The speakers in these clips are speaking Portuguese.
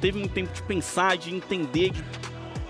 teve muito tempo de pensar, de entender, de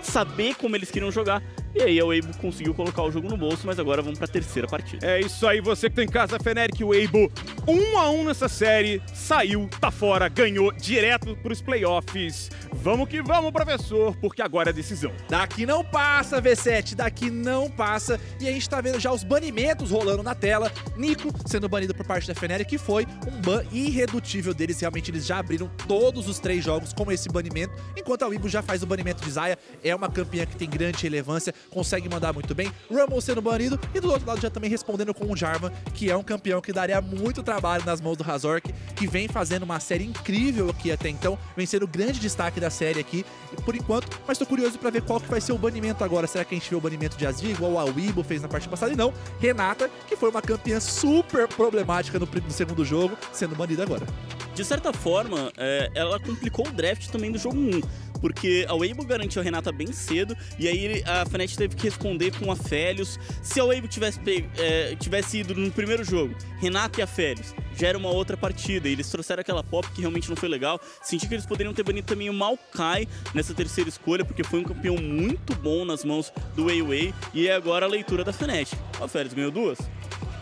saber como eles queriam jogar. E aí a Weibo conseguiu colocar o jogo no bolso, mas agora vamos pra terceira partida. É isso aí, você que tá em casa, Fenerick e Weibo, 1-1 nessa série, saiu, tá fora, ganhou direto pros playoffs. Vamos que vamos, professor, porque agora é decisão. Daqui não passa, V7, daqui não passa. E a gente tá vendo já os banimentos rolando na tela. Nico sendo banido por parte da Fenerick, que foi um ban irredutível deles. Realmente eles já abriram todos os 3 jogos com esse banimento, enquanto a Weibo já faz o banimento de Zaya. É uma campeã que tem grande relevância, consegue mandar muito bem, Rumble sendo banido e do outro lado já também respondendo com o Jarvan, que é um campeão que daria muito trabalho nas mãos do Razork, que vem fazendo uma série incrível aqui até então, vem sendo o grande destaque da série aqui, por enquanto, mas tô curioso pra ver qual que vai ser o banimento agora. Será que a gente vê o banimento de Azir, igual a Weibo fez na parte passada? E não, Renata, que foi uma campeã super problemática no segundo jogo, sendo banida agora. De certa forma, ela complicou o draft também do jogo 1. Porque a Weibo garantiu a Renata bem cedo, e aí a Fnatic teve que responder com a Aphelios. Se a Weibo tivesse ido no primeiro jogo, Renata e a Aphelios, já era uma outra partida, e eles trouxeram aquela Pop que realmente não foi legal. Senti que eles poderiam ter banido também o Maokai nessa terceira escolha, porque foi um campeão muito bom nas mãos do Weiwei, e é agora a leitura da Fnatic. A Aphelios ganhou 2.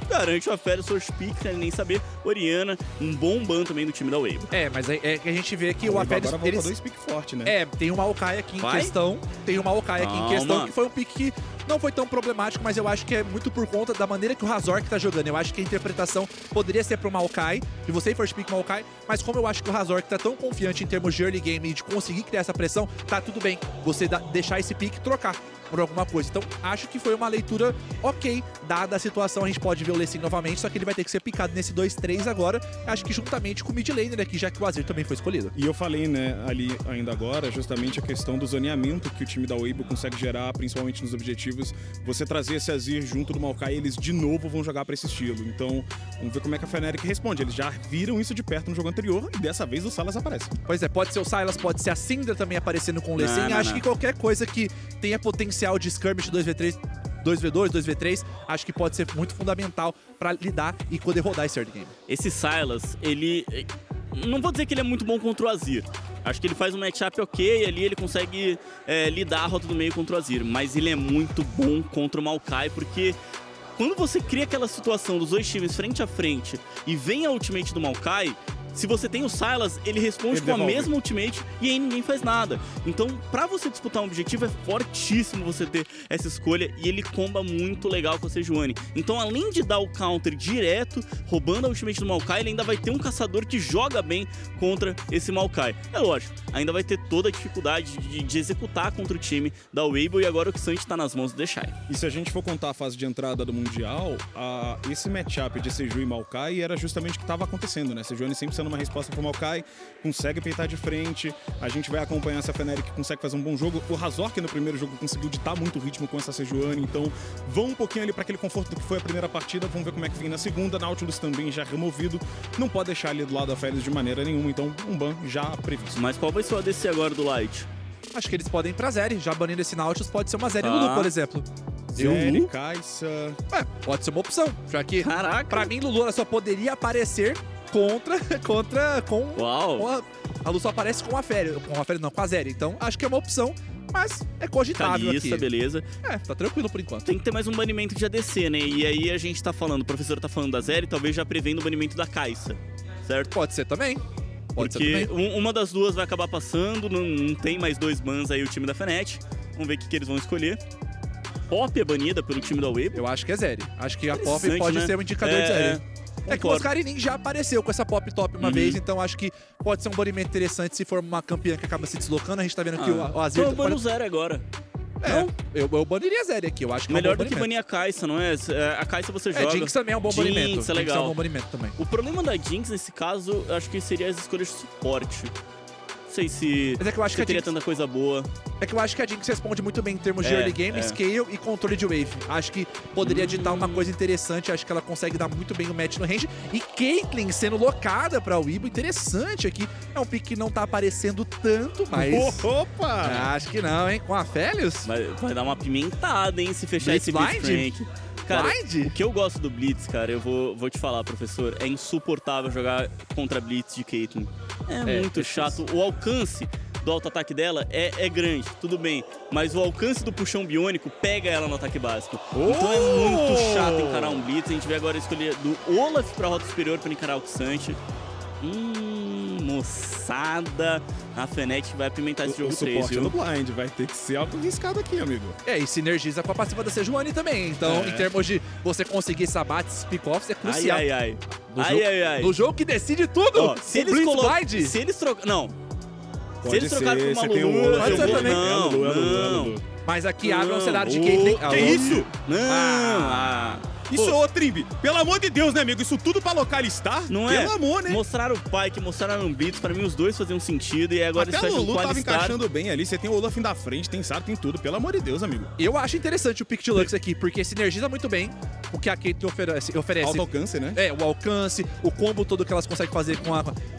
Garante o Aphelios, Source Pick, nem saber. Oriana, um bom ban também do time da Weibo. É, mas é que a gente vê que o Aphelios... Agora voltou 2 pick forte, né? É, tem uma Maokai aqui em questão. Tem uma Maokai aqui em questão, que foi um pick que não foi tão problemático, mas eu acho que é muito por conta da maneira que o Razork tá jogando. Eu acho que a interpretação poderia ser pro Maokai, de você ir first pick Maokai, mas como eu acho que o Razork tá tão confiante em termos de early game e de conseguir criar essa pressão, tá tudo bem você deixar esse pick e trocar por alguma coisa. Então, acho que foi uma leitura ok, dada a situação. A gente pode ver o Lessing novamente, só que ele vai ter que ser picado nesse 2-3 agora, acho que juntamente com o mid laner aqui, já que o Azir também foi escolhido. E eu falei, né, ali ainda agora, justamente a questão do zoneamento que o time da Weibo consegue gerar, principalmente nos objetivos. Você trazer esse Azir junto do Maokai, eles de novo vão jogar pra esse estilo. Então, vamos ver como é que a Fnatic responde. Eles já viram isso de perto no jogo anterior e dessa vez o Silas aparece. Pois é, pode ser o Silas, pode ser a Syndra também aparecendo com o Lessing. Acho que qualquer coisa que tenha potencial de skirmish 2v2, 2v3, acho que pode ser muito fundamental pra lidar e poder rodar esse early game. Esse Silas, ele... Não vou dizer que ele é muito bom contra o Azir. Acho que ele faz um matchup ok, ali ele consegue lidar a rota do meio contra o Azir. Mas ele é muito bom contra o Maokai, porque quando você cria aquela situação dos 2 times frente a frente e vem a ultimate do Maokai, se você tem o Silas, ele responde com a mesma ultimate e aí ninguém faz nada. Então, pra você disputar um objetivo, é fortíssimo você ter essa escolha e ele comba muito legal com a Sejuani. Então, além de dar o counter direto, roubando a ultimate do Maokai, ele ainda vai ter um caçador que joga bem contra esse Maokai. É lógico, ainda vai ter toda a dificuldade de executar contra o time da Weibo e agora o Xante tá nas mãos do TheShy. E se a gente for contar a fase de entrada do Mundial, esse matchup de Seju e Maokai era justamente o que tava acontecendo, né? Sejuani sempre uma resposta pro Maokai, consegue peitar de frente, a gente vai acompanhar essa Fnatic, consegue fazer um bom jogo. O Razork no primeiro jogo conseguiu ditar muito o ritmo com essa Sejuani, então vão um pouquinho ali para aquele conforto do que foi a primeira partida, vamos ver como é que vem na segunda. Nautilus também já removido, não pode deixar ele do lado da Aphelios de maneira nenhuma, então um ban já previsto. Mas qual vai ser o ADC agora do Light? Acho que eles podem ir pra Zeri, já banindo esse Nautilus, pode ser uma Zeri Lulu, por exemplo. Zeri, Kaisa... É, pode ser uma opção, já que pra mim Lulu ela só poderia aparecer a Luz só aparece com a Aphelios. Com a Aphelios não, com a Zeri. Então, acho que é uma opção, mas é cogitável aqui. Beleza. É, tá tranquilo por enquanto. Tem que ter mais um banimento de ADC, né? E aí a gente tá falando, o professor tá falando da Zeri, talvez já prevendo o banimento da Kaisa, certo? Pode ser também. Porque uma das duas vai acabar passando, não tem mais 2 bans aí o time da Fnatic. Vamos ver o que eles vão escolher. Poppy é banida pelo time da Weibo. Eu acho que é Zeri. Acho que a Poppy pode ser um indicador de Zeri. É que o Oscar já apareceu com essa pop top uma vez, então acho que pode ser um banimento interessante se for uma campeã que acaba se deslocando. A gente tá vendo que o Azir... Então eu bano Zeri agora. É, eu baniria Zeri aqui, eu acho que melhor é um bom do que banir a Kaisa, não é? A Kaisa você joga... Jinx também é um bom banimento. Jinx é legal. Jinx é um bom banimento também. O problema da Jinx, nesse caso, acho que seria as escolhas de suporte. Não sei se teria tanta coisa boa. É que eu acho que a Jinx responde muito bem em termos de early game, scale e controle de wave. Acho que poderia ditar uma coisa interessante. Acho que ela consegue dar muito bem o match no range. E Caitlyn sendo locada pra Weibo. Interessante aqui. É um pick que não tá aparecendo tanto, mas... Opa! Acho que não, hein? Com a Aphelios? Vai dar uma pimentada, hein? Se fechar esse Blitzcrank. Cara, o que eu gosto do Blitz, cara, eu vou te falar, professor, é insuportável jogar contra Blitz de Caitlyn. É muito chato. O alcance do auto-ataque dela é grande, tudo bem. Mas o alcance do puxão biônico pega ela no ataque básico. Oh! Então é muito chato encarar um Blitz. A gente vê agora a escolha do Olaf para a rota superior para encarar o Xante. Moçada, a Fnatic vai apimentar esse jogo 3, viu? O suporte do Blind vai ter que ser auto-riscado aqui, amigo. É, e sinergiza com a passiva da Sejuani também. Então, em termos de você conseguir sabates, pick-offs, é crucial. No jogo que decide tudo, ó, se eles Blind. Se eles trocarem... Não. Pode se eles trocarem por uma Lulu. Mas aqui abre um cenário de Caitlyn. Que isso? Isso, ô Trymbi, pelo amor de Deus, né, amigo? Isso tudo pra localistar? Não é? Pelo amor, né? Mostraram o Pyke, mostraram o Beats, pra mim os dois faziam sentido e agora eles fazem um quadro. Até o Lulu tava encaixando bem ali, você tem o Olaf da frente, tem Sara, tem tudo, pelo amor de Deus, amigo. Eu acho interessante o pick de Lux aqui, porque sinergiza muito bem o que a Caitlyn oferece. Alto alcance, né? É, o alcance, o combo todo que elas conseguem fazer com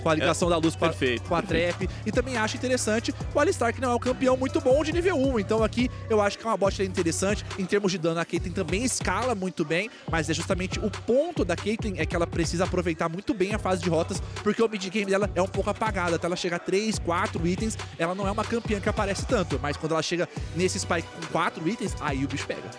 a ligação da luz com a trap. E também acho interessante o Alistar, que não é um campeão muito bom de nível 1, então aqui eu acho que é uma bot interessante. Em termos de dano, a Caitlyn também escala muito bem, mas é justamente o ponto da Caitlyn é que ela precisa aproveitar muito bem a fase de rotas, porque o mid-game dela é um pouco apagado. Até ela chegar a 3, 4 itens, ela não é uma campeã que aparece tanto, mas quando ela chega nesse spike com 4 itens, aí o bicho pega.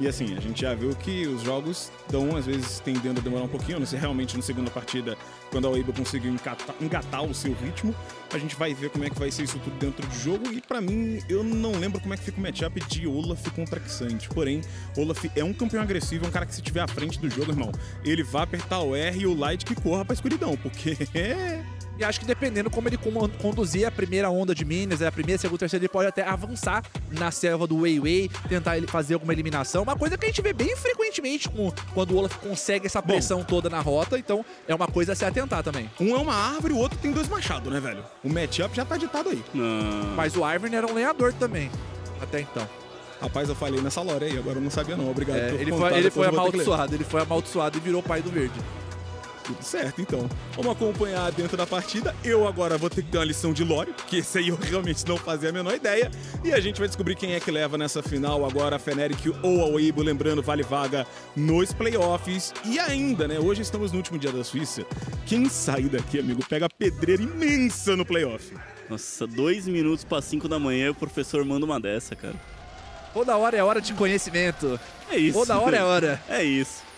E assim, a gente já viu que os jogos estão, às vezes, tendendo a demorar um pouquinho. Não sei, realmente, na segunda partida, quando a Weibo conseguiu engatar o seu ritmo, a gente vai ver como é que vai ser isso tudo dentro do jogo. E pra mim, eu não lembro como é que fica o matchup de Olaf contra Xante. Porém, Olaf é um campeão agressivo, é um cara que se tiver à frente do jogo, irmão, ele vai apertar o R e o Light que corra pra escuridão, porque... E acho que dependendo como ele conduzir a primeira onda de Minas, a primeira, segunda, terceira, ele pode até avançar na selva do Weiwei, tentar ele fazer alguma eliminação. Uma coisa que a gente vê bem frequentemente quando o Olaf consegue essa pressão toda na rota, então é uma coisa a se atentar também. Um é uma árvore, o outro tem dois machados, né, velho? O matchup já tá ditado aí. Não. Mas o Ivern era um lenhador também, até então. Rapaz, eu falei nessa lore aí, agora eu não sabia não, obrigado por contar. Ele foi amaldiçoado e virou pai do verde. Tudo certo, então. Vamos acompanhar dentro da partida. Eu agora vou ter que ter uma lição de lore, porque esse aí eu realmente não fazia a menor ideia. E a gente vai descobrir quem é que leva nessa final agora, a Fenerick ou a Weibo, lembrando, vale vaga nos playoffs. E ainda, né, hoje estamos no último dia da Suíça. Quem sair daqui, amigo, pega pedreira imensa no playoff. Nossa, 2 minutos para 5 da manhã, o professor manda uma dessa, cara. Toda hora é hora de conhecimento. É isso. Toda hora é hora. É isso.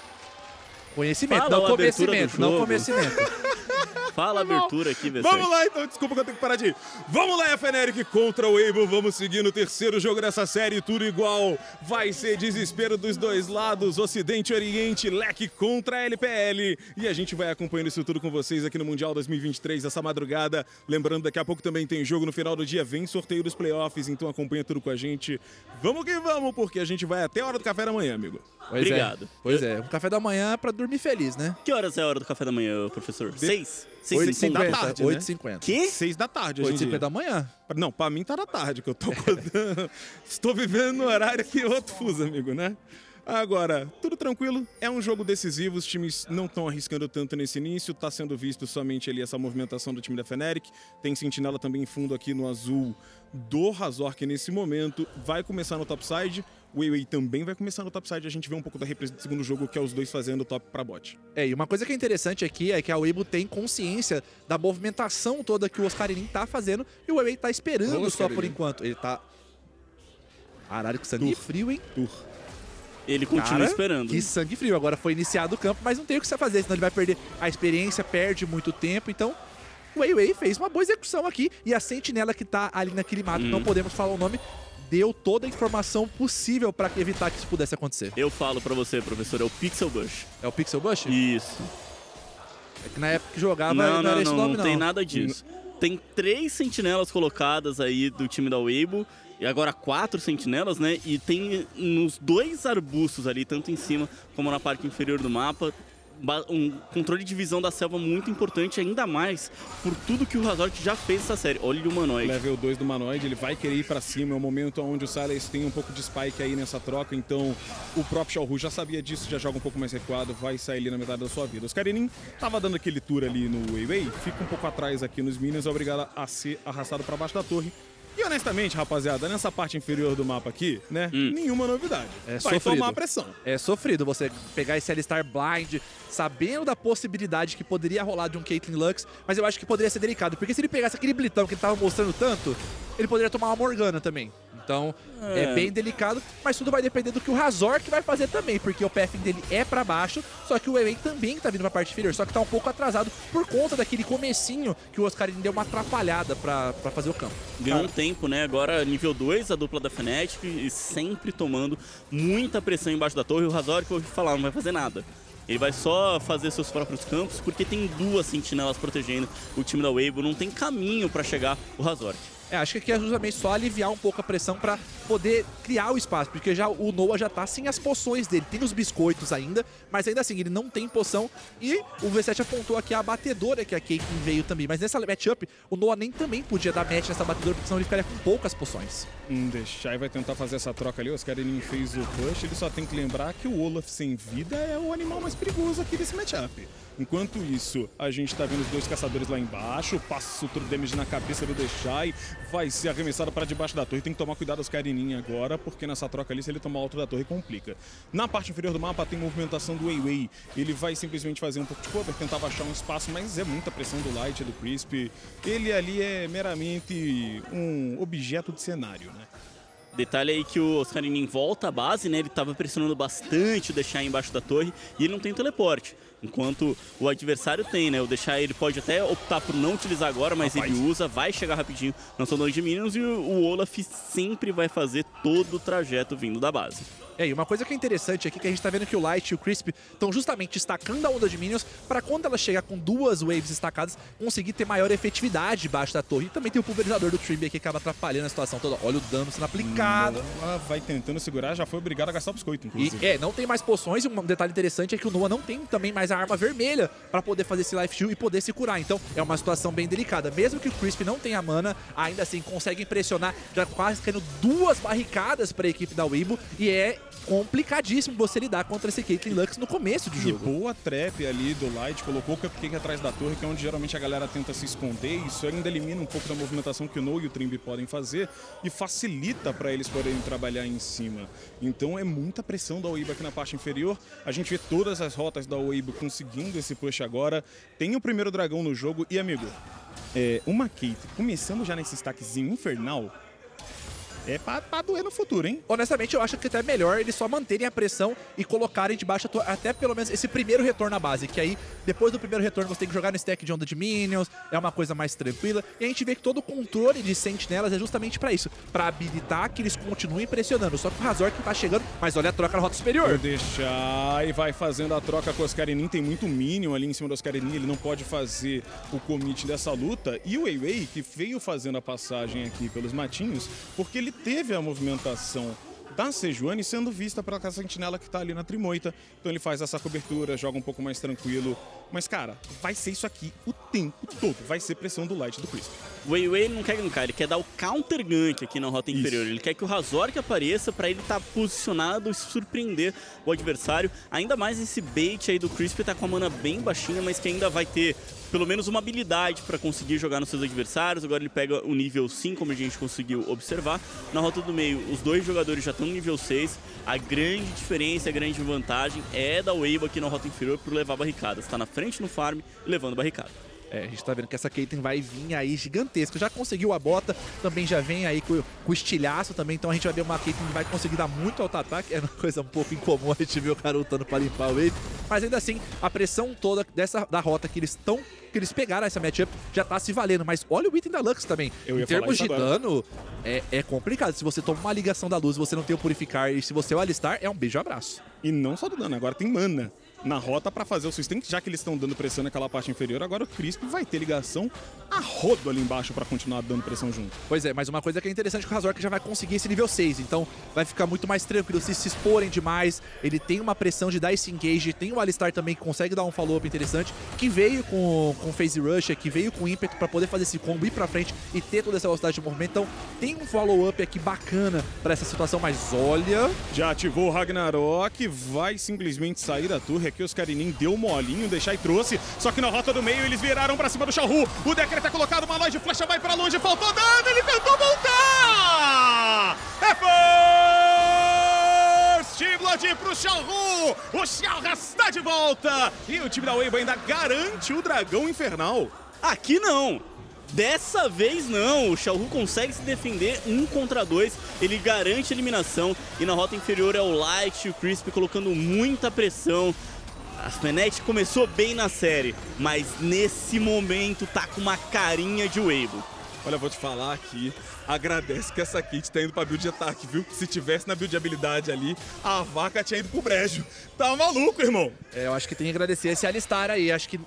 Conhecimento, fala, não conhecimento, não conhecimento. Fala a abertura aqui, velho. Vamos lá, então. Desculpa que eu tenho que parar de ir. Vamos lá, a Fnatic contra o Weibo. Vamos seguir no terceiro jogo dessa série. Tudo igual. Vai ser desespero dos dois lados. Ocidente e Oriente. Leque contra a LPL. E a gente vai acompanhando isso tudo com vocês aqui no Mundial 2023, essa madrugada. Lembrando, daqui a pouco também tem jogo no final do dia. Vem sorteio dos playoffs. Então acompanha tudo com a gente. Vamos que vamos, porque a gente vai até a hora do café da manhã, amigo. Obrigado. Pois é. Um café da manhã pra dormir feliz, né? Que horas é a hora do café da manhã, professor? 6h50. 8h50. Que? 6 da tarde, 8h50 da manhã. Não, pra mim tá da tarde, que eu tô acordando. Estou vivendo no horário que outro fuso, amigo, né? Agora, tudo tranquilo, é um jogo decisivo, os times não estão arriscando tanto nesse início, tá sendo visto somente ali essa movimentação do time da Fnatic, tem sentinela também em fundo aqui no azul do Razork nesse momento, vai começar no topside, o Weiwei também vai começar no topside, a gente vê um pouco da represa do segundo jogo, que é os dois fazendo top pra bot. É, e uma coisa que é interessante aqui é que a Weibo tem consciência da movimentação toda que o Oscarinho tá fazendo e o Weiwei tá esperando só por enquanto. Ele tá... Caralho, que sangue frio, hein? Ele continua esperando. Que sangue frio. Agora foi iniciado o campo, mas não tem o que você fazer, senão ele vai perder a experiência, perde muito tempo. Então, o Weiwei fez uma boa execução aqui. E a sentinela que tá ali naquele mato, não podemos falar o nome, deu toda a informação possível pra evitar que isso pudesse acontecer. Eu falo pra você, professor, é o Pixel Bush. É o Pixel Bush? Isso. É que na época que jogava não era esse nome, não. Não tem nada disso. Tem 3 sentinelas colocadas aí do time da Weibo. E agora 4 sentinelas, né? E tem nos 2 arbustos ali, tanto em cima como na parte inferior do mapa, um controle de visão da selva muito importante, ainda mais por tudo que o Razork já fez essa série. Olha o Manoide. Level 2 do Manoide, ele vai querer ir pra cima. É o momento onde o Silas tem um pouco de spike aí nessa troca. Então o próprio Xiaohu já sabia disso, já joga um pouco mais recuado, vai sair ali na metade da sua vida. Os Oscarinin tava dando aquele tour ali no Weiwei, fica um pouco atrás aqui nos minions, é obrigado a ser arrastado pra baixo da torre. E honestamente, rapaziada, nessa parte inferior do mapa aqui, né, nenhuma novidade. É sofrido. Vai tomar a pressão. É sofrido você pegar esse Alistar blind, sabendo da possibilidade que poderia rolar de um Caitlyn Lux, mas eu acho que poderia ser delicado, porque se ele pegasse aquele blitão que ele tava mostrando tanto, ele poderia tomar uma Morgana também. Então, é bem delicado, mas tudo vai depender do que o Razork vai fazer também, porque o path dele é pra baixo, só que o Weiwei também tá vindo pra parte inferior, só que tá um pouco atrasado por conta daquele comecinho que o Oscar deu uma atrapalhada pra fazer o campo. Ganhou um tempo, né? Agora nível 2, a dupla da Fnatic, e sempre tomando muita pressão embaixo da torre. O Razork, eu ouvi falar, não vai fazer nada. Ele vai só fazer seus próprios campos, porque tem duas sentinelas protegendo o time da Weibo, não tem caminho pra chegar o Razork. É, acho que aqui é justamente só aliviar um pouco a pressão pra poder criar o espaço, porque já o Noah já tá sem as poções dele, tem os biscoitos ainda, mas ainda assim, ele não tem poção, e o V7 apontou aqui a batedora que a Caitlyn veio também, mas nessa matchup, o Noah nem também podia dar match nessa batedora, porque senão ele ficaria com poucas poções. TheShy vai tentar fazer essa troca ali, o Oscar ele fez o push, ele só tem que lembrar que o Olaf sem vida é o animal mais perigoso aqui desse matchup. Enquanto isso, a gente tá vendo os dois caçadores lá embaixo, passa o true damage na cabeça do TheShy, vai ser arremessado para debaixo da torre, tem que tomar cuidado os Carininha agora, porque nessa troca ali, se ele tomar outro da torre, complica. Na parte inferior do mapa tem movimentação do Weiwei, ele vai simplesmente fazer um pouco de cover, tentava achar um espaço, mas é muita pressão do Light, do Crisp, ele ali é meramente um objeto de cenário, né? Detalhe aí que o Oscarinin volta à base, né? Ele tava pressionando bastante o TheShy embaixo da torre e ele não tem teleporte. Enquanto o adversário tem, né? O TheShy ele pode até optar por não utilizar agora, mas ele usa, vai chegar rapidinho. Não são 2 de minions e o Olaf sempre vai fazer todo o trajeto vindo da base. É, e uma coisa que é interessante aqui, que a gente tá vendo que o Light e o Crisp estão justamente estacando a onda de minions pra quando ela chegar com duas waves estacadas, conseguir ter maior efetividade embaixo da torre. E também tem o pulverizador do Trymbi aqui que acaba atrapalhando a situação toda. Olha o dano sendo aplicado. Ela vai tentando segurar, já foi obrigado a gastar o biscoito, inclusive. E, não tem mais poções, e um detalhe interessante é que o Noah não tem também mais a arma vermelha pra poder fazer esse life steal e poder se curar. Então, é uma situação bem delicada. Mesmo que o Crisp não tenha mana, ainda assim consegue impressionar, já quase caindo duas barricadas pra equipe da Weibo, e é complicadíssimo você lidar contra esse Caitlyn Lux no começo do jogo. E boa trap ali do Light, colocou o cupcake atrás da torre, que é onde geralmente a galera tenta se esconder, isso ainda elimina um pouco da movimentação que o Noah e o Trymbi podem fazer e facilita para eles poderem trabalhar em cima. Então é muita pressão da Weibo aqui na parte inferior, a gente vê todas as rotas da Weibo conseguindo esse push agora, tem o primeiro dragão no jogo e, amigo, uma Caitlyn começando já nesse stackzinho infernal, é pra doer no futuro, hein? Honestamente, eu acho que até é melhor eles só manterem a pressão e colocarem de baixo até pelo menos esse primeiro retorno à base, que aí, depois do primeiro retorno, você tem que jogar no stack de onda de minions, é uma coisa mais tranquila, e a gente vê que todo o controle de sentinelas é justamente pra isso, pra habilitar que eles continuem pressionando, só que o Razork tá chegando, mas olha a troca na rota superior. TheShy e vai fazendo a troca com o Oscarinin, tem muito minion ali em cima do Oscarinin, ele não pode fazer o commit dessa luta, e o Weiwei, que veio fazendo a passagem aqui pelos matinhos, porque ele teve a movimentação da Sejuani sendo vista pela sentinela que tá ali na trimoita. Então ele faz essa cobertura, joga um pouco mais tranquilo. Mas, cara, vai ser isso aqui o tempo todo. Vai ser pressão do Light do Crisp. O Weiwei não quer gankar, ele quer dar o counter gank aqui na rota inferior. Ele quer que o Razork apareça pra ele estar posicionado e surpreender o adversário. Ainda mais esse bait aí do Crisp tá com a mana bem baixinha, mas que ainda vai ter pelo menos uma habilidade pra conseguir jogar nos seus adversários. Agora ele pega o nível 5, como a gente conseguiu observar. Na rota do meio, os dois jogadores já estão no nível 6. A grande diferença, a grande vantagem é da Weibo aqui na rota inferior por levar barricadas. Tá na frente no farm e levando barricada. É, a gente tá vendo que essa Caitlyn vai vir aí gigantesca. Já conseguiu a bota, também já vem aí com o estilhaço também. Então a gente vai ver uma Caitlyn que vai conseguir dar muito auto-ataque. É uma coisa um pouco incomum, a gente viu o cara lutando pra limpar o Weibo. Mas ainda assim, a pressão toda da rota que eles estão... que eles pegaram essa matchup, já tá se valendo. Mas olha o item da Lux também. Em termos de dano, é complicado. Se você toma uma ligação da luz, você não tem o purificar, e se você o alistar, é um beijo e abraço. E não só do dano, agora tem mana na rota pra fazer o sustain, já que eles estão dando pressão naquela parte inferior, agora o Crisp vai ter ligação a rodo ali embaixo pra continuar dando pressão junto. Pois é, mas uma coisa que é interessante é que o Razork já vai conseguir esse nível 6, então vai ficar muito mais tranquilo se exporem demais, ele tem uma pressão de dar esse engage, tem o Alistar também que consegue dar um follow-up interessante, que veio com phase rush, que veio com ímpeto pra poder fazer esse combo, ir pra frente e ter toda essa velocidade de movimento, então tem um follow-up aqui bacana pra essa situação, mas olha... Já ativou o Ragnarok, vai simplesmente sair da torre. Aqui os Carinin deu molinho, TheShy e trouxe, só que na rota do meio eles viraram pra cima do Xiaohu. O Decker tá colocado, uma loja de flecha vai pra longe, faltou dano, ele tentou voltar! É first blood pro Xiaohu! O Xiaohu está de volta! E o time da Weibo ainda garante o Dragão Infernal. Aqui não! Dessa vez não, o Xiaohu consegue se defender 1 contra 2, ele garante a eliminação e na rota inferior é o Light e o Crisp colocando muita pressão. A Fnatic começou bem na série, mas nesse momento tá com uma carinha de Weibo. Olha, eu vou te falar aqui, agradece que essa kit tá indo pra build de ataque, viu? Se tivesse na build de habilidade ali, a vaca tinha ido pro brejo. Tá maluco, irmão? É, eu acho que tem que agradecer esse Alistar aí, acho que...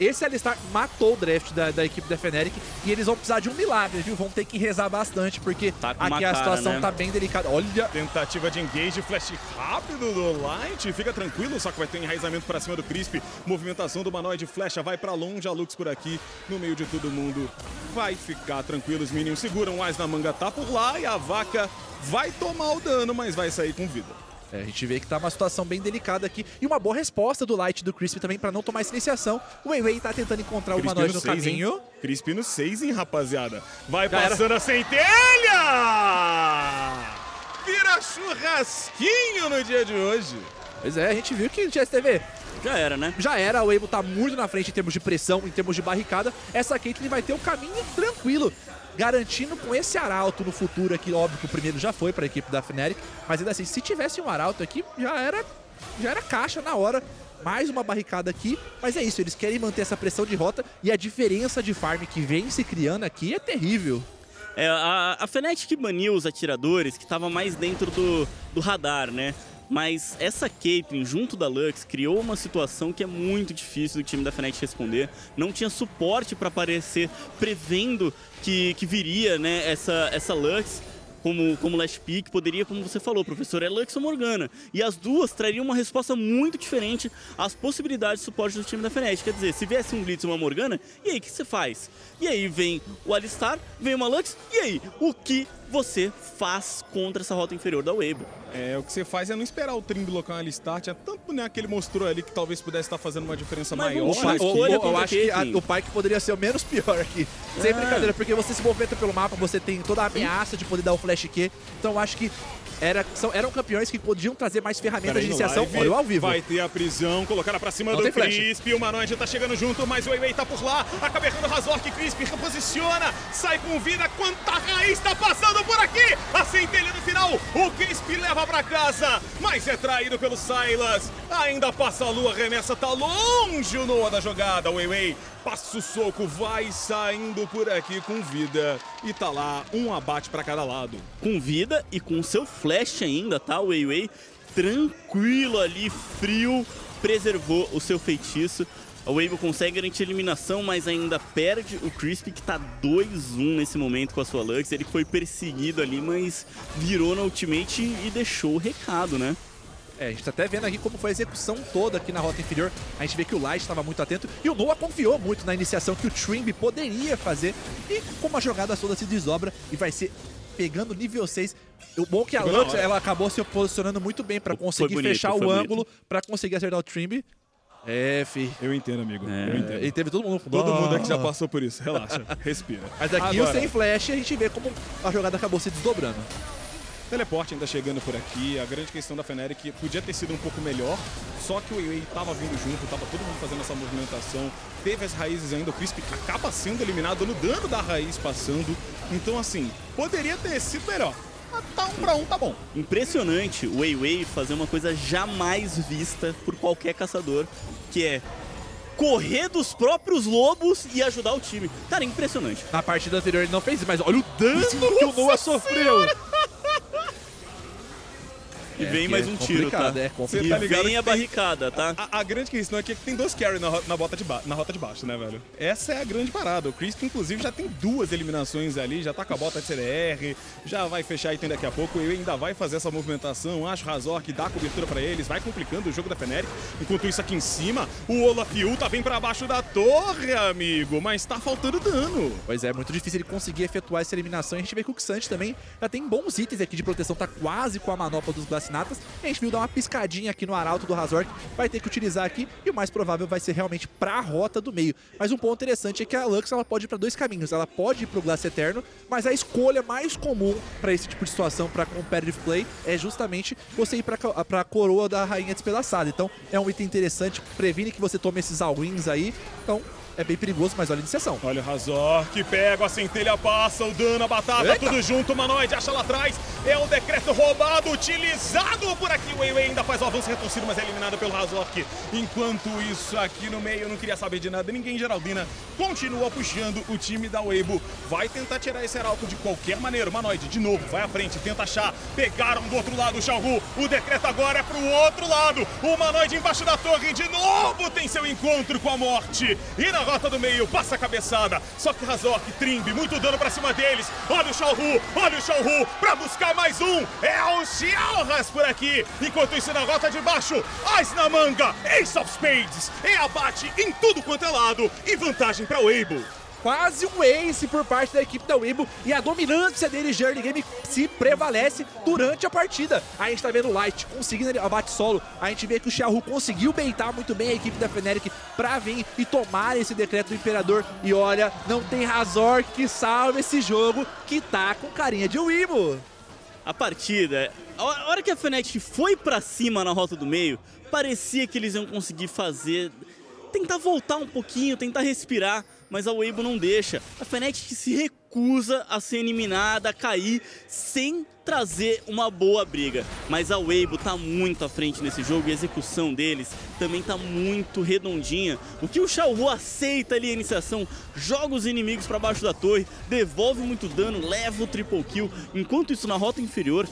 Esse Alistar matou o draft da equipe da Fenerick e eles vão precisar de um milagre, viu? Vão ter que rezar bastante, porque tá aqui a situação, né? Tá bem delicada. Olha! Tentativa de engage, flash rápido do Light. Fica tranquilo, só que vai ter enraizamento pra cima do Crisp. Movimentação do Manoide, flecha vai pra longe. A Lux por aqui, no meio de todo mundo. Vai ficar tranquilo, os minions seguram. O Ais na manga tá por lá e a vaca vai tomar o dano, mas vai sair com vida. É, a gente vê que tá uma situação bem delicada aqui. E uma boa resposta do Light e do Crisp também pra não tomar silenciação. O Weiwei tá tentando encontrar o Manoide no caminho. Crisp no 6, hein, rapaziada. Vai passando a centelha! Vira churrasquinho no dia de hoje. Pois é, a gente viu que tinha STV. Já era, né? Já era, a Weibo tá muito na frente em termos de pressão, em termos de barricada. Essa Caitlyn vai ter um caminho tranquilo, garantindo com esse arauto no futuro aqui. Óbvio que o primeiro já foi para a equipe da Fnatic, mas ainda assim, se tivesse um arauto aqui, já era caixa na hora. Mais uma barricada aqui, mas é isso, eles querem manter essa pressão de rota e a diferença de farm que vem se criando aqui é terrível. É, a Fnatic baniu os atiradores que estavam mais dentro do radar, né? Mas essa Caitlyn, junto da Lux, criou uma situação que é muito difícil do time da Fnatic responder. Não tinha suporte para aparecer prevendo que viria, né, essa Lux como last pick. Poderia, como você falou, professor, é Lux ou Morgana. E as duas trariam uma resposta muito diferente às possibilidades de suporte do time da Fnatic. Quer dizer, se viesse um Blitz ou uma Morgana, e aí, o que você faz? E aí vem o Alistar, vem uma Lux, e aí, o que você faz contra essa rota inferior da Weibo? É, o que você faz é não esperar o Trymbi local alistar. Tinha tanto, né, que ele mostrou ali que talvez pudesse estar fazendo uma diferença maior. Eu acho que o Pike poderia ser o menos pior aqui. É. Sem brincadeira, porque você se movimenta pelo mapa, você tem toda a ameaça de poder dar o flash Q. Então eu acho que eram campeões que podiam trazer mais ferramentas de iniciação. Live, olha, ao vivo. Vai ter a prisão, colocaram pra cima do Crisp. O Manoide tá chegando junto, mas o Weiwei tá por lá. A caverna do Razork, Crisp reposiciona. Sai com vida. Quanta raiz tá passando por aqui. A centelha no final. O Crisp leva pra casa, mas é traído pelo Silas. Ainda passa a lua, remessa. Tá longe o Noah da jogada. O Weiwei passa o soco, vai saindo por aqui com vida. E tá lá, um abate pra cada lado. Com vida e com seu flash ainda, tá? O Weiwei tranquilo ali, frio, preservou o seu feitiço. A Weibo consegue garantir a eliminação, mas ainda perde o Crisp, que tá 2-1 nesse momento com a sua Lux. Ele foi perseguido ali, mas virou na ultimate e deixou o recado, né? É, a gente tá até vendo aqui como foi a execução toda aqui na rota inferior. A gente vê que o Light estava muito atento e o Noah confiou muito na iniciação que o Trymbi poderia fazer. E como a jogada toda se desdobra e vai ser pegando nível 6. O bom é que a Lux, ela acabou se posicionando muito bem pra conseguir fechar o ângulo, pra conseguir acertar o Trymbi. É, fi. Eu entendo, amigo. É. Eu entendo. E teve todo mundo. Todo mundo aqui já passou por isso. Relaxa. Respira. Mas aqui agora, o sem flash, a gente vê como a jogada acabou se desdobrando. Teleporte ainda chegando por aqui. A grande questão da Fnatic podia ter sido um pouco melhor, só que o Weiwei tava vindo junto, tava todo mundo fazendo essa movimentação, teve as raízes ainda, o Crisp acaba sendo eliminado no dano da raiz passando. Então, assim, poderia ter sido melhor. Tá 1 pra 1, tá bom. Impressionante o Weiwei fazer uma coisa jamais vista por qualquer caçador, que é correr dos próprios lobos e ajudar o time. Cara, impressionante. Na partida anterior ele não fez isso, mas olha o dano que o Noah sofreu. E vem mais um tiro, tá? É complicado. E tá ligado, vem a barricada, tá? A grande questão aqui é que tem 2 carry na rota de baixo, né, velho? Essa é a grande parada. O Crisp, inclusive, já tem 2 eliminações ali, já tá com a bota de CDR, já vai fechar item daqui a pouco. Ele ainda vai fazer essa movimentação, acho o Razor que dá cobertura pra eles, vai complicando o jogo da Fnatic. Enquanto isso, aqui em cima, o Olaf tá bem pra baixo da torre, amigo, mas tá faltando dano. Pois é, muito difícil ele conseguir efetuar essa eliminação. E a gente vê que o Xante também já tem bons itens aqui de proteção, tá quase com a manopla dos Glaciares Natas. A gente viu dar uma piscadinha aqui no Arauto do Razork. Vai ter que utilizar aqui e o mais provável vai ser realmente pra rota do meio. Mas um ponto interessante é que a Lux ela pode ir pra dois caminhos. Ela pode ir pro Glace Eterno, mas a escolha mais comum pra esse tipo de situação, pra competitive play, é justamente você ir pra coroa da Rainha Despedaçada. Então é um item interessante, previne que você tome esses all-wins aí. Então é bem perigoso, mas olha a iniciação. Olha o Razork, pega a centelha, passa o dano, a batata, eita, tudo junto. Manoide acha lá atrás, é um decreto roubado, utilizado por aqui. O Weiwei ainda faz o avanço retorcido, mas é eliminado pelo Razork. Enquanto isso, aqui no meio, eu não queria saber de nada, ninguém. Geraldina continua puxando o time da Weibo. Vai tentar tirar esse Arauto de qualquer maneira. Manoide, de novo, vai à frente, tenta achar. Pegaram do outro lado o Xiaohu. O decreto agora é pro outro lado. O Manoide embaixo da torre, de novo tem seu encontro com a morte. E na rota do meio, passa a cabeçada, só que Razork, Trymbi, muito dano pra cima deles. Olha o Xiaohu pra buscar mais um, é o Xiaohas por aqui. Enquanto isso, na rota de baixo, Ais na manga, Ace of Spades, é abate em tudo quanto é lado e vantagem pra Weibo. Quase um ace por parte da equipe da Weibo e a dominância dele de early game se prevalece durante a partida. A gente tá vendo o Light conseguindo abate solo, a gente vê que o Xiaohu conseguiu baitar muito bem a equipe da Fenerick pra vir e tomar esse decreto do Imperador. E olha, não tem Razor que salve esse jogo que tá com carinha de Weibo. A partida, a hora que a Fenerick foi pra cima na rota do meio, parecia que eles iam conseguir fazer, tentar voltar um pouquinho, tentar respirar. Mas a Weibo não deixa. A Fnatic se recusa a ser eliminada, a cair, sem trazer uma boa briga. Mas a Weibo tá muito à frente nesse jogo e a execução deles também tá muito redondinha. O que o Xiaohu aceita ali a iniciação, joga os inimigos para baixo da torre, devolve muito dano, leva o triple kill. Enquanto isso, na rota inferior,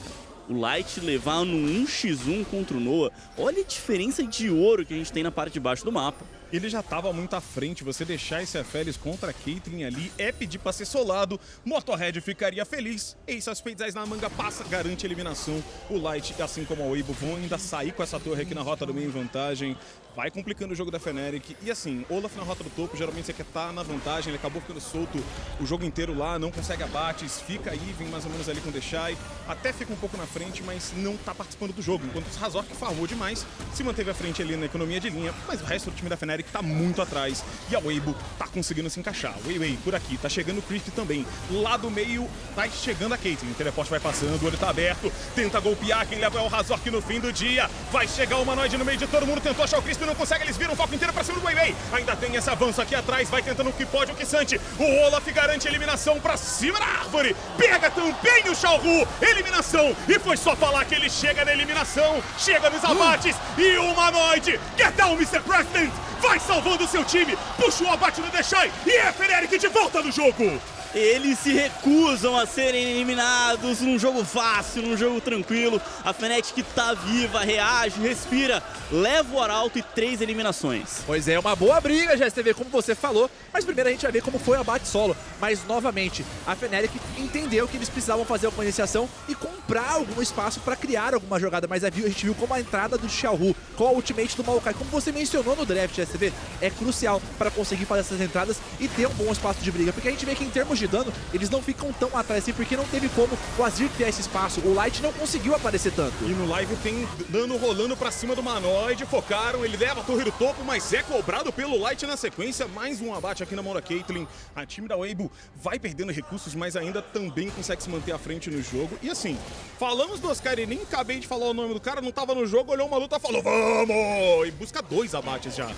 o Light levar no 1x1 contra o Noah. Olha a diferença de ouro que a gente tem na parte de baixo do mapa. Ele já estava muito à frente, você deixar esse Aphelios contra a Caitlyn ali é pedir para ser solado. Motorhead ficaria feliz, Ace of Spades na manga passa, garante a eliminação. O Light, assim como a Weibo, vão ainda sair com essa torre aqui na rota do meio em vantagem. Vai complicando o jogo da Fnatic. E assim, Olaf na rota do topo, geralmente você quer estar na vantagem, ele acabou ficando solto o jogo inteiro lá, não consegue abates, fica even mais ou menos ali com o TheShy, até fica um pouco na frente, mas não tá participando do jogo. Enquanto o Razork, que farmou demais, se manteve à frente ali na economia de linha, mas o resto do time da Fnatic tá muito atrás e a Weibo tá conseguindo se encaixar. Weiwei por aqui, tá chegando o Crisp também. Lá do meio, tá chegando a Caitlyn. O teleporte vai passando, o olho tá aberto, tenta golpear, quem leva é o Razork no fim do dia. Vai chegar o Manoide no meio de todo mundo, tentou achar o Crisp, não consegue, eles viram o foco inteiro pra cima do Weiwei. Ainda tem esse avanço aqui atrás, vai tentando o que pode, o que sente. O Olaf garante a eliminação pra cima da árvore. Pega também o Xiaohu, eliminação. E foi só falar que ele chega na eliminação, chega nos abates. E o Manoide, get down, Mr. President, vai salvando o seu time, puxa o abate no TheShy e é Fenerick de volta no jogo. Eles se recusam a serem eliminados num jogo fácil, num jogo tranquilo. A Fnatic tá viva, reage, respira, leva o Arauto e 3 eliminações. Pois é, uma boa briga, GSTV, como você falou. Mas primeiro a gente vai ver como foi o abate solo. Mas, novamente, a Fnatic entendeu que eles precisavam fazer alguma iniciação e comprar algum espaço para criar alguma jogada. Mas a gente viu como a entrada do Xiaohu, com a ultimate do Maokai, como você mencionou no draft, GSTV, é crucial para conseguir fazer essas entradas e ter um bom espaço de briga. Porque a gente vê que, em termos de dano, eles não ficam tão atrás assim, porque não teve como o Azir criar esse espaço. O Light não conseguiu aparecer tanto. E no live tem dano rolando pra cima do Manoide, focaram, ele leva a torre do topo, mas é cobrado pelo Light na sequência. Mais um abate aqui na mão da Caitlyn. A time da Weibo vai perdendo recursos, mas ainda também consegue se manter à frente no jogo. E assim, falamos do Oscar e nem acabei de falar o nome do cara, não tava no jogo, olhou uma luta e falou, vamos! E busca 2 abates já.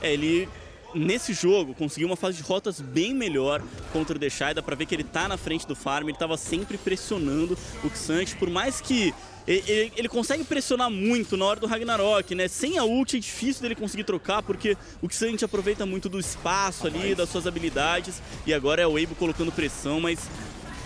É, ele, nesse jogo, conseguiu uma fase de rotas bem melhor contra o TheShy. Dá pra ver que ele tá na frente do farm, ele tava sempre pressionando o Xante, por mais que ele consegue pressionar muito na hora do Ragnarok, né? Sem a ult é difícil dele conseguir trocar, porque o Xante aproveita muito do espaço ali, das suas habilidades, e agora é o Weibo colocando pressão, mas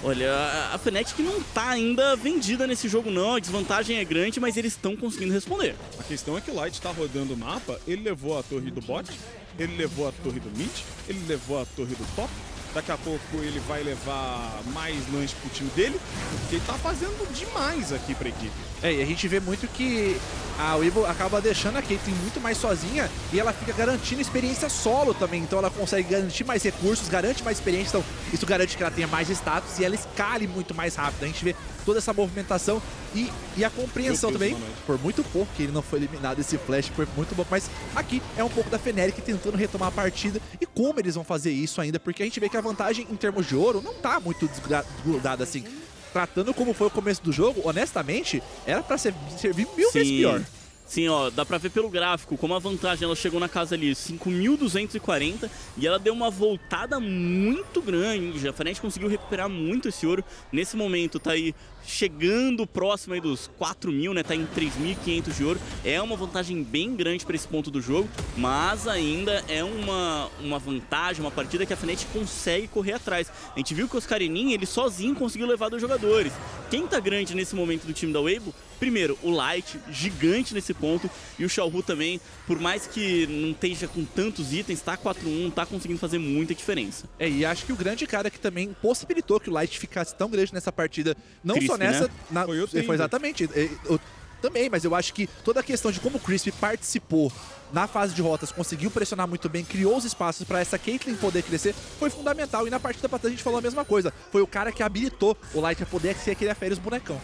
olha, a Fnatic não tá ainda vendida nesse jogo não, a desvantagem é grande, mas eles estão conseguindo responder. A questão é que o Light tá rodando o mapa, ele levou a torre do bot, ele levou a torre do mid, ele levou a torre do top, Daqui a pouco ele vai levar mais lanche pro time dele, porque ele tá fazendo demais aqui pra equipe. É, e a gente vê muito que a Weibo acaba deixando a Caitlyn muito mais sozinha e ela fica garantindo experiência solo também. Então ela consegue garantir mais recursos, garante mais experiência, então isso garante que ela tenha mais status e ela escale muito mais rápido. A gente vê toda essa movimentação e a compreensão também. Por muito pouco que ele não foi eliminado, esse flash foi muito bom, mas aqui é um pouco da Fenerick tentando retomar a partida e como eles vão fazer isso ainda, porque a gente vê que a vantagem em termos de ouro não tá muito desgrudada assim. Tratando como foi o começo do jogo, honestamente, era pra servir mil vezes pior. Sim, ó, dá pra ver pelo gráfico como a vantagem, ela chegou na casa ali, 5.240, e ela deu uma voltada muito grande. A Fnatic conseguiu recuperar muito esse ouro. Nesse momento tá aí chegando próximo aí dos 4.000, né, tá em 3.500 de ouro. É uma vantagem bem grande pra esse ponto do jogo, mas ainda é uma vantagem, uma partida que a Fnatic consegue correr atrás. A gente viu que o Oscarinin, ele sozinho conseguiu levar dois jogadores. Quem tá grande nesse momento do time da Weibo? Primeiro, o Light, gigante nesse ponto, e o Xiaohu também, por mais que não esteja com tantos itens, tá 4-1, tá conseguindo fazer muita diferença. É, e acho que o grande cara que também possibilitou que o Light ficasse tão grande nessa partida, não Crisp, só nessa... Né? Foi exatamente. Eu também, mas eu acho que toda a questão de como o Crisp participou na fase de rotas, conseguiu pressionar muito bem, criou os espaços para essa Caitlyn poder crescer, foi fundamental. E na partida passada a gente falou a mesma coisa, foi o cara que habilitou o Light a poder ser aquele Aphelios bonecão.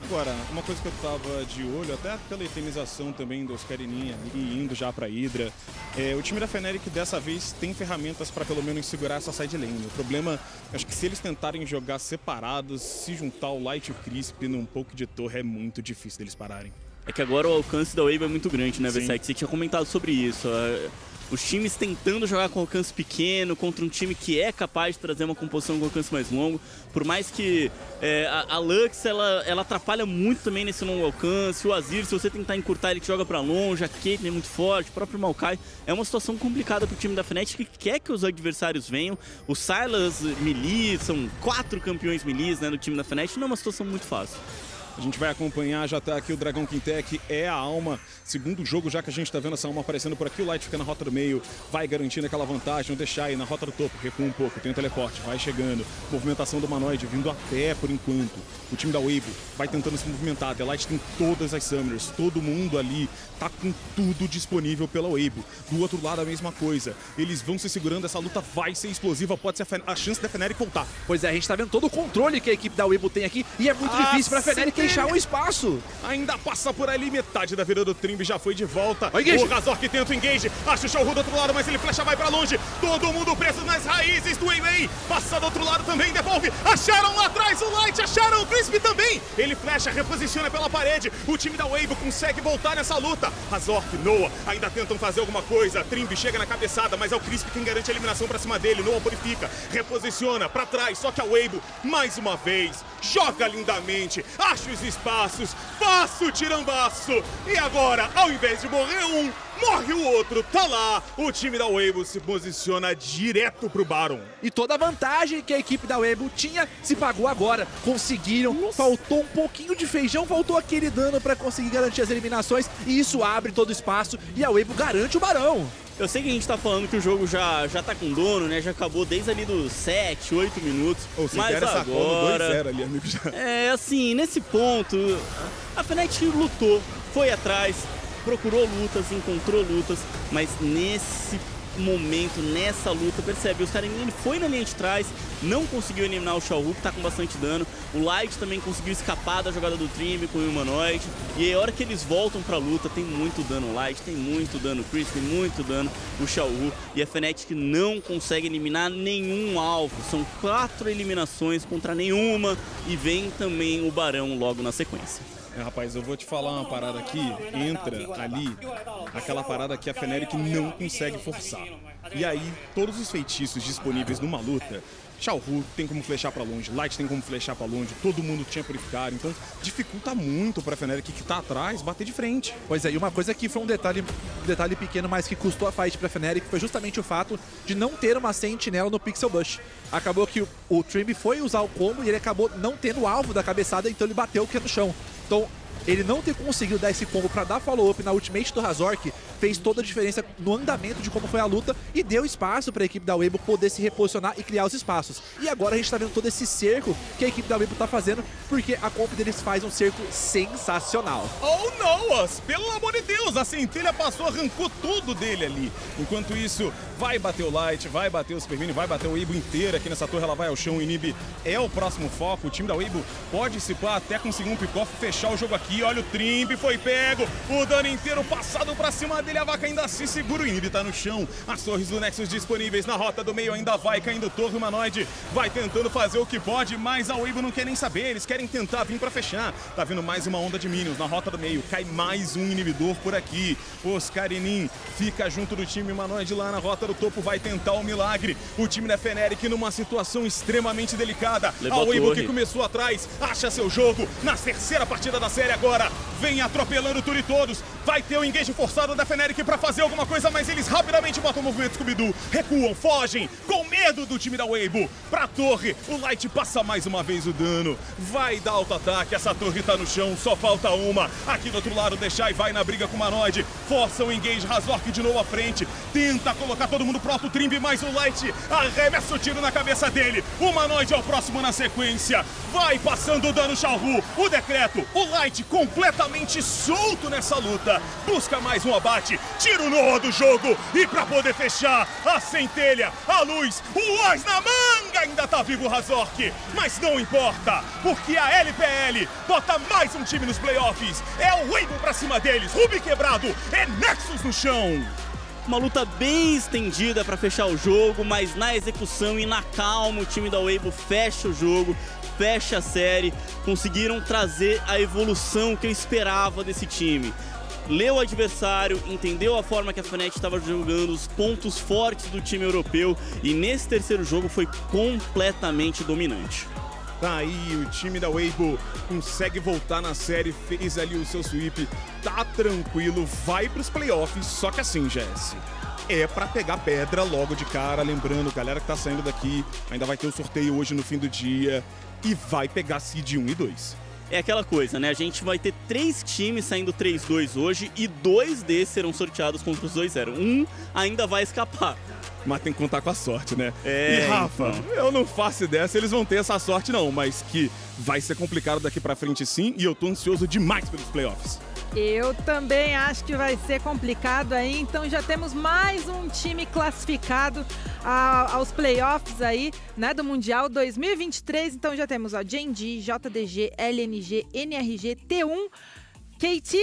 Agora, uma coisa que eu tava de olho, até pela itemização também do Oscarininha ali, indo já pra Hydra, o time da Fenerick dessa vez tem ferramentas pra pelo menos segurar essa side lane. O problema, acho que se eles tentarem jogar separados, se juntar o Light e o Crisp num pouco de torre, é muito difícil deles pararem. É que agora o alcance da Weibo é muito grande, né, Versailles? Você tinha comentado sobre isso. Os times tentando jogar com alcance pequeno contra um time que é capaz de trazer uma composição com alcance mais longo. Por mais que a Lux, ela atrapalha muito também nesse longo alcance. O Azir, se você tentar encurtar, ele te joga pra longe. A Caitlyn é muito forte, o próprio Maokai. É uma situação complicada pro time da Fnatic, que quer que os adversários venham. O Silas melee, são 4 campeões melees, né, no time da Fnatic. Não é uma situação muito fácil. A gente vai acompanhar, já tá aqui o Dragão Quintec, é a alma. Segundo jogo, já que a gente tá vendo essa alma aparecendo por aqui, o Light fica na rota do meio, vai garantindo aquela vantagem, o TheShy na rota do topo, recua um pouco, tem o teleporte, vai chegando. Movimentação do Manoide vindo a pé por enquanto. O time da Weibo vai tentando se movimentar, a Light tem todas as summoners, todo mundo ali tá com tudo disponível pela Weibo. Do outro lado a mesma coisa, eles vão se segurando, essa luta vai ser explosiva, pode ser a chance da Fnatic voltar. Pois é, a gente tá vendo todo o controle que a equipe da Weibo tem aqui, e é muito difícil pra Fnatic deixar um espaço. Ainda passa por ali, metade da vida do Trymbi já foi de volta. O Razork tenta o engage, acha o Xiaohu do outro lado, mas ele flecha, vai pra longe. Todo mundo preso nas raízes do Weiwei. Passa do outro lado também, devolve. Acharam lá atrás o Light, acharam o Crisp também. Ele flecha, reposiciona pela parede. O time da Weibo consegue voltar nessa luta. Razork, Noah, ainda tentam fazer alguma coisa. Trymbi chega na cabeçada, mas é o Crisp quem garante a eliminação pra cima dele. Noah purifica, reposiciona pra trás, só que a Weibo, mais uma vez, joga lindamente. Acha os espaços, faça o tirambaço. E agora, ao invés de morrer um, morre o outro, tá lá. O time da Weibo se posiciona direto pro Baron. E toda a vantagem que a equipe da Weibo tinha se pagou agora. Conseguiram, faltou um pouquinho de feijão, faltou aquele dano pra conseguir garantir as eliminações. E isso abre todo o espaço e a Weibo garante o Barão. Eu sei que a gente tá falando que o jogo já tá com dono, né? Já acabou desde ali dos 7, 8 minutos. Ou mas agora... 2-0 ali, amigo, já. É, assim, nesse ponto, a Fnatic lutou, foi atrás, procurou lutas, encontrou lutas, mas nesse momento, nessa luta, percebe, o Oscarinho, ele foi na linha de trás, não conseguiu eliminar o Xiaohu, que tá com bastante dano. O Light também conseguiu escapar da jogada do Trymbi com o Humanoid. E aí, a hora que eles voltam pra luta, tem muito dano o Light, tem muito dano o Chris, tem muito dano o Xiaohu. E a Fnatic não consegue eliminar nenhum alvo. São 4 eliminações contra nenhuma. E vem também o Barão logo na sequência. Rapaz, eu vou te falar uma parada aqui, entra ali, aquela parada que a Fnatic não consegue forçar. E aí, todos os feitiços disponíveis numa luta, Xiaohu tem como flechar pra longe, Light tem como flechar pra longe, todo mundo tinha purificado, então dificulta muito pra Fnatic que tá atrás bater de frente. Pois é, e uma coisa que foi um detalhe pequeno, mas que custou a fight pra Fnatic, foi justamente o fato de não ter uma sentinela no Pixel Bush. Acabou que o Trymbi foi usar o combo e ele acabou não tendo o alvo da cabeçada, então ele bateu o que é no chão. Então, ele não ter conseguido dar esse combo pra dar follow-up na ultimate do Razork fez toda a diferença no andamento de como foi a luta e deu espaço para a equipe da Weibo poder se reposicionar e criar os espaços. E agora a gente está vendo todo esse cerco que a equipe da Weibo está fazendo, porque a comp deles faz um cerco sensacional. Oh, Noah! Pelo amor de Deus, a centelha passou, arrancou tudo dele ali. Enquanto isso, vai bater o Light, vai bater o Supermini, vai bater o Weibo inteiro aqui nessa torre, ela vai ao chão, o Inib é o próximo foco, o time da Weibo pode se pá até conseguir um pick-off, fechar o jogo aqui, olha o Trymbi, foi pego, o dano inteiro passado pra cima dele, a vaca ainda se segura, o Inib tá no chão, as torres do Nexus disponíveis na rota do meio, ainda vai caindo torre, o Manoide vai tentando fazer o que pode, mas a Weibo não quer nem saber, eles querem tentar vir pra fechar, tá vindo mais uma onda de minions na rota do meio, cai mais um inibidor por aqui, Oscarinin fica junto do time, o Manoide lá na rota do topo vai tentar o milagre, o time da Fenerick numa situação extremamente delicada, a Weibo que começou atrás, acha seu jogo, na terceira partida da série agora, vem atropelando tudo e todos, vai ter o engage forçado da Fenerick pra fazer alguma coisa, mas eles rapidamente botam o movimento Scooby-Doo, recuam, fogem, com medo do time da Weibo, pra torre, o Light passa mais uma vez o dano, vai dar auto-ataque, essa torre tá no chão, só falta uma, aqui do outro lado o TheShy vai na briga com o Manoide, força o engage, Razork de novo à frente, tenta colocar todo mundo pro alto, Trymbi, mas o Light arremessa o tiro na cabeça dele, o Manoide é o próximo na sequência, vai passando o dano Xiaohu, o decreto, o Light completamente solto nessa luta, busca mais um abate, tira o Noah do jogo, e pra poder fechar, a centelha, a luz, o as na manga, ainda tá vivo o Razork, mas não importa, porque a LPL bota mais um time nos playoffs, é o Weibo pra cima deles, Ruby quebrado, é Nexus no chão. Uma luta bem estendida para fechar o jogo, mas na execução e na calma o time da Weibo fecha o jogo, fecha a série, conseguiram trazer a evolução que eu esperava desse time. Leu o adversário, entendeu a forma que a Fnatic estava jogando, os pontos fortes do time europeu e nesse terceiro jogo foi completamente dominante. Tá aí, o time da Weibo consegue voltar na série, fez ali o seu sweep, tá tranquilo, vai pros playoffs, só que assim, Jess, é pra pegar pedra logo de cara, lembrando, galera que tá saindo daqui, ainda vai ter o sorteio hoje no fim do dia, e vai pegar seed 1 e 2. É aquela coisa, né? A gente vai ter 3 times saindo 3-2 hoje e 2 desses serão sorteados contra os 2-0. Um ainda vai escapar. Mas tem que contar com a sorte, né? É, e Rafa, então, eu não faço ideia se eles vão ter essa sorte não, mas que vai ser complicado daqui pra frente sim e eu tô ansioso demais pelos playoffs. Eu também acho que vai ser complicado aí, então já temos mais um time classificado aos playoffs aí, né, do Mundial 2023, então já temos, ó, GND, JDG, LNG, NRG, T1, KT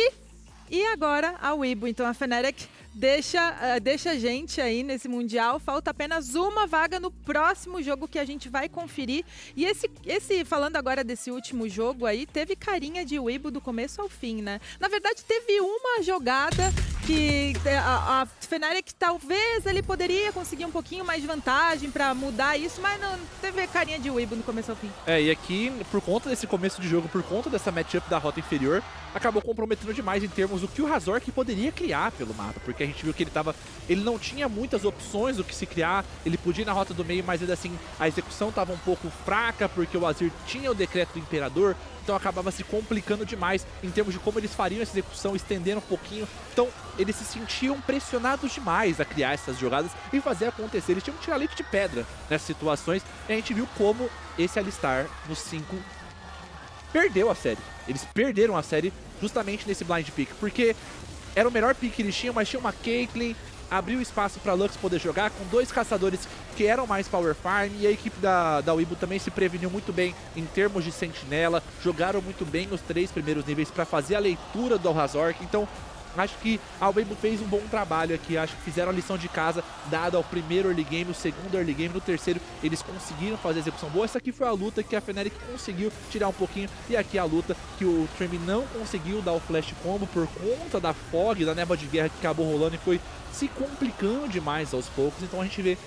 e agora a Weibo, então a Fnatic deixa a gente aí nesse Mundial, falta apenas uma vaga no próximo jogo que a gente vai conferir. E falando agora desse último jogo aí, teve carinha de Weibo do começo ao fim, né? Na verdade, teve uma jogada que a Fnatic talvez ele poderia conseguir um pouquinho mais de vantagem pra mudar isso, mas não teve carinha de Weibo do começo ao fim. É, e aqui, por conta desse começo de jogo, por conta dessa matchup da rota inferior, acabou comprometendo demais em termos do que o Razork poderia criar pelo mapa, porque a gente viu que ele não tinha muitas opções do que se criar, ele podia ir na rota do meio, mas ainda assim a execução estava um pouco fraca, porque o Azir tinha o decreto do Imperador, então acabava se complicando demais em termos de como eles fariam essa execução, estendendo um pouquinho, então eles se sentiam pressionados demais a criar essas jogadas e fazer acontecer, eles tinham que tirar leite de pedra nessas situações, e a gente viu como esse Alistar no 5 perdeu a série, eles perderam a série justamente nesse blind pick, porque era o melhor pick que eles tinham, mas tinha uma Caitlyn, abriu espaço para Lux poder jogar com 2 caçadores que eram mais power farm e a equipe da Weibo também se preveniu muito bem em termos de sentinela, jogaram muito bem os 3 primeiros níveis para fazer a leitura do Razork, então acho que a Weibo fez um bom trabalho aqui, acho que fizeram a lição de casa dada ao primeiro early game, o segundo early game, no terceiro eles conseguiram fazer a execução boa, essa aqui foi a luta que a Fnatic conseguiu tirar um pouquinho e aqui a luta que o Trymbi não conseguiu dar o flash combo por conta da fog, da névoa de guerra que acabou rolando e foi se complicando demais aos poucos, então a gente vê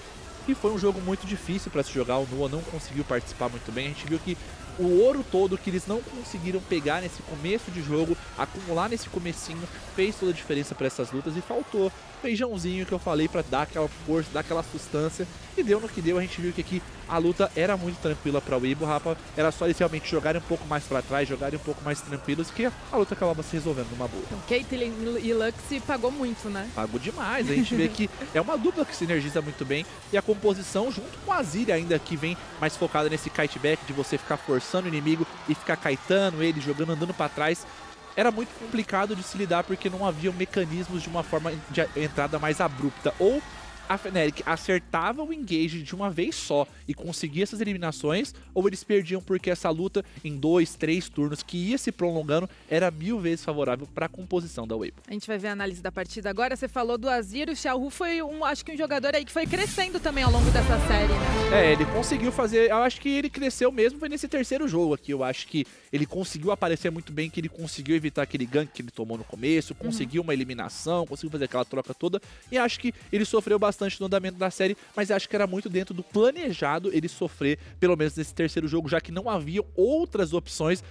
que foi um jogo muito difícil para se jogar, o Noah não conseguiu participar muito bem, a gente viu que o ouro todo que eles não conseguiram pegar nesse começo de jogo, acumular nesse comecinho, fez toda a diferença para essas lutas e faltou feijãozinho que eu falei para dar aquela força, dar aquela sustância e deu no que deu, a gente viu que aqui a luta era muito tranquila para o Weibo, rapaz. Era só eles realmente jogarem um pouco mais para trás, jogarem um pouco mais tranquilos, que a luta acabava se resolvendo numa boa. Então, Caitlyn e Lux pagou muito, né? Pagou demais. A gente vê que é uma dupla que sinergiza muito bem. E a composição, junto com a Azir ainda, que vem mais focada nesse kiteback, de você ficar forçando o inimigo e ficar kitando ele, jogando, andando para trás, era muito complicado de se lidar, porque não havia mecanismos de uma forma de entrada mais abrupta. Ou a Fenerick acertava o engage de uma vez só e conseguia essas eliminações, ou eles perdiam porque essa luta em 2, 3 turnos que ia se prolongando era 1000 vezes favorável para a composição da Weibo. A gente vai ver a análise da partida agora. Você falou do Azir, o Xiaohu foi acho que um jogador aí que foi crescendo também ao longo dessa série, né? É, ele conseguiu fazer, eu acho que ele cresceu mesmo, foi nesse terceiro jogo aqui, eu acho que ele conseguiu aparecer muito bem, que ele conseguiu evitar aquele gank que ele tomou no começo, conseguiu uma eliminação, conseguiu fazer aquela troca toda, e acho que ele sofreu bastante no andamento da série, mas acho que era muito dentro do planejado ele sofrer, pelo menos nesse terceiro jogo, já que não havia outras opções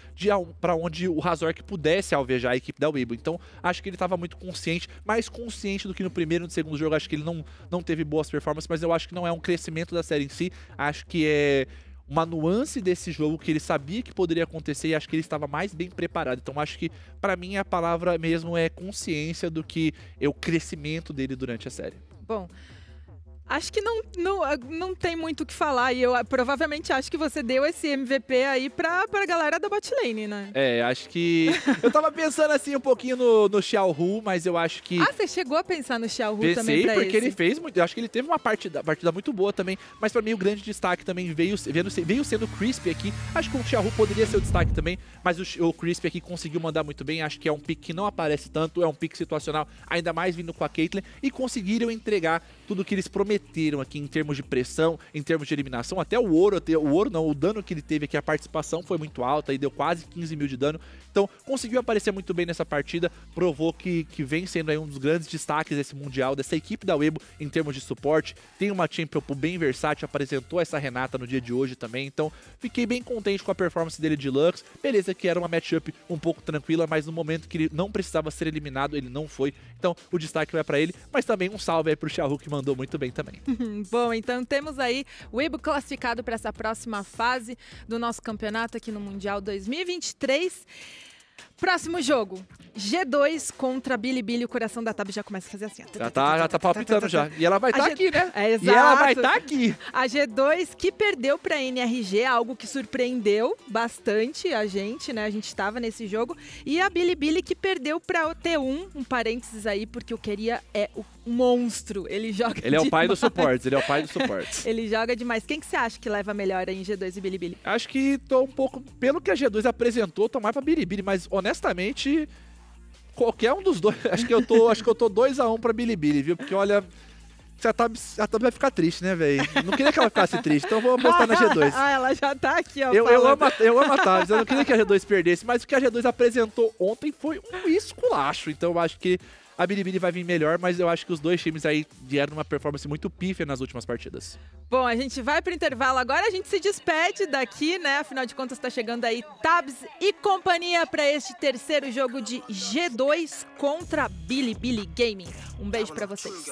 para onde o Razork pudesse alvejar a equipe da Weibo. Então, acho que ele estava muito consciente, mais consciente do que no primeiro e no segundo jogo. Acho que ele não teve boas performances, mas eu acho que não é um crescimento da série em si, acho que é uma nuance desse jogo que ele sabia que poderia acontecer e acho que ele estava mais bem preparado. Então acho que, pra mim, a palavra mesmo é consciência do que é o crescimento dele durante a série. Bom, acho que não tem muito o que falar e eu provavelmente acho que você deu esse MVP aí pra galera da botlane, né? É, acho que... eu tava pensando assim um pouquinho no Xiaohu, mas eu acho que... Ah, você chegou a pensar no Xiaohu também pra isso? Pensei, porque ele fez muito... Eu acho que ele teve uma partida muito boa também, mas pra mim o grande destaque também veio sendo o Crisp aqui. Acho que o Xiaohu poderia ser o destaque também, mas o Crisp aqui conseguiu mandar muito bem. Acho que é um pick que não aparece tanto, é um pick situacional, ainda mais vindo com a Caitlyn, e conseguiram entregar tudo que eles prometeram aqui em termos de pressão, em termos de eliminação, até o dano que ele teve aqui, a participação foi muito alta e deu quase 15.000 de dano, então conseguiu aparecer muito bem nessa partida, provou que vem sendo aí um dos grandes destaques desse Mundial, dessa equipe da Weibo em termos de suporte, tem uma champion bem versátil, apresentou essa Renata no dia de hoje também, então fiquei bem contente com a performance dele de Lux, beleza que era uma matchup um pouco tranquila, mas no momento que ele não precisava ser eliminado, ele não foi, então o destaque vai pra ele, mas também um salve aí pro Xiaohu que mandou muito bem também. Bom, então temos aí o Weibo classificado para essa próxima fase do nosso campeonato aqui no Mundial 2023. Próximo jogo, G2 contra Bilibili, o coração da Tab já começa a fazer assim. Já tá palpitando já. E ela vai estar aqui, né? É, exato. E ela vai estar aqui. A G2 que perdeu para a NRG, algo que surpreendeu bastante a gente, né? A gente estava nesse jogo. E a Bilibili que perdeu para o T1, um parênteses aí, porque o Queria é o monstro. Ele joga demais. Ele é o pai do suporte. Ele joga demais. Quem que você acha que leva melhor aí em G2 e Bilibili? Acho que tô um pouco, pelo que a G2 apresentou, tô mais para Bilibili, mas honestamente, qualquer um dos dois, acho que eu tô 2-1 pra Bilibili, viu? Porque olha, a Tab vai ficar triste, né, velho? Não queria que ela ficasse triste, então eu vou apostar na G2. Ah, ela já tá aqui, ó. Eu amo a Tab, eu não queria que a G2 perdesse, mas o que a G2 apresentou ontem foi um esculacho, então eu acho que a Bilibili vai vir melhor, mas eu acho que os dois times aí vieram uma performance muito pífia nas últimas partidas. Bom, a gente vai pro intervalo agora, a gente se despede daqui, né? Afinal de contas, tá chegando aí Tabs e companhia para este terceiro jogo de G2 contra Bilibili Gaming. Um beijo para vocês.